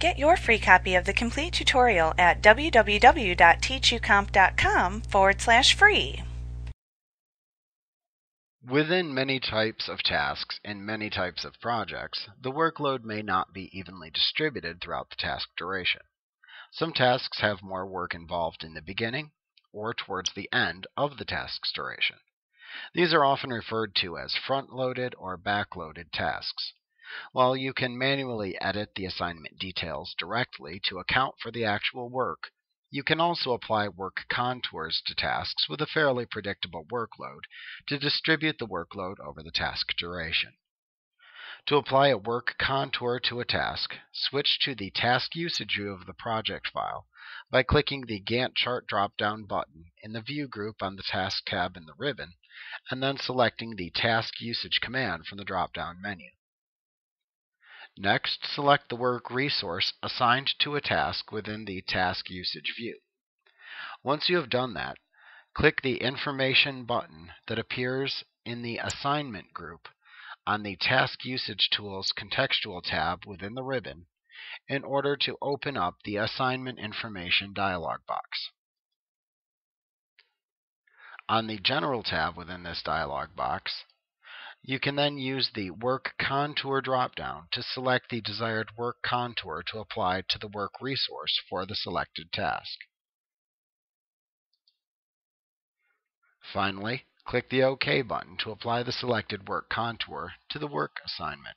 Get your free copy of the complete tutorial at www.teachucomp.com/free. Within many types of tasks and many types of projects, the workload may not be evenly distributed throughout the task duration. Some tasks have more work involved in the beginning or towards the end of the task's duration. These are often referred to as front-loaded or back-loaded tasks. While you can manually edit the assignment details directly to account for the actual work, you can also apply work contours to tasks with a fairly predictable workload to distribute the workload over the task duration. To apply a work contour to a task, switch to the Task Usage View of the project file by clicking the Gantt chart drop-down button in the View group on the Task tab in the ribbon, and then selecting the Task Usage command from the drop-down menu. Next, select the work resource assigned to a task within the Task Usage view. Once you have done that, click the Information button that appears in the Assignment group on the Task Usage Tools contextual tab within the ribbon in order to open up the Assignment Information dialog box. On the General tab within this dialog box, you can then use the Work Contour drop-down to select the desired work contour to apply to the work resource for the selected task. Finally, click the OK button to apply the selected work contour to the work assignment.